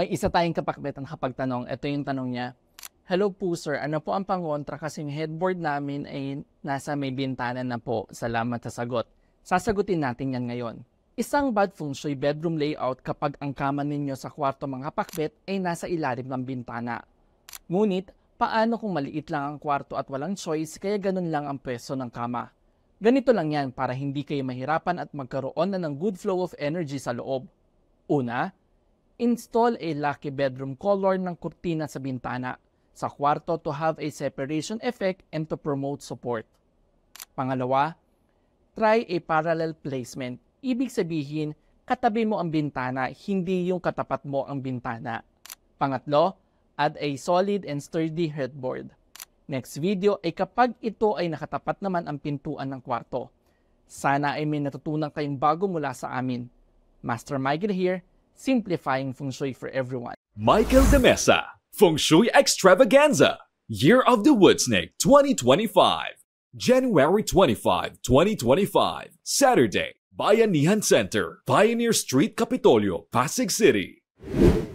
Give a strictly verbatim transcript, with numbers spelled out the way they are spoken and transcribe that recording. may isa tayong kapakbet na nakapagtanong. Ito yung tanong niya. Hello po sir, ano po ang pangontra kasing headboard namin ay nasa may bintana na po. Salamat sa sagot. Sasagutin natin yan ngayon. Isang bad feng shui bedroom layout kapag ang kama ninyo sa kwarto mga kapakbet ay nasa ilalim ng bintana. Ngunit, paano kung maliit lang ang kwarto at walang choice kaya ganun lang ang pwesto ng kama? Ganito lang yan para hindi kayo mahirapan at magkaroon na ng good flow of energy sa loob. Una, install a lucky bedroom color ng kurtina sa bintana sa kwarto to have a separation effect and to promote support. Pangalawa, try a parallel placement. Ibig sabihin, katabi mo ang bintana, hindi yung katapat mo ang bintana. Pangatlo, add a solid and sturdy headboard. Next video ay kapag ito ay nakatapat naman ang pintuan ng kwarto. Sana ay may natutunan kayong bago mula sa amin. Master Michael here, simplifying feng shui for everyone. Michael de Mesa, Feng Shui Extravaganza, Year of the Wood Snake twenty twenty-five, January twenty-fifth, twenty twenty-five, Saturday, Bayanihan Center, Pioneer Street, Capitolio, Pasig City.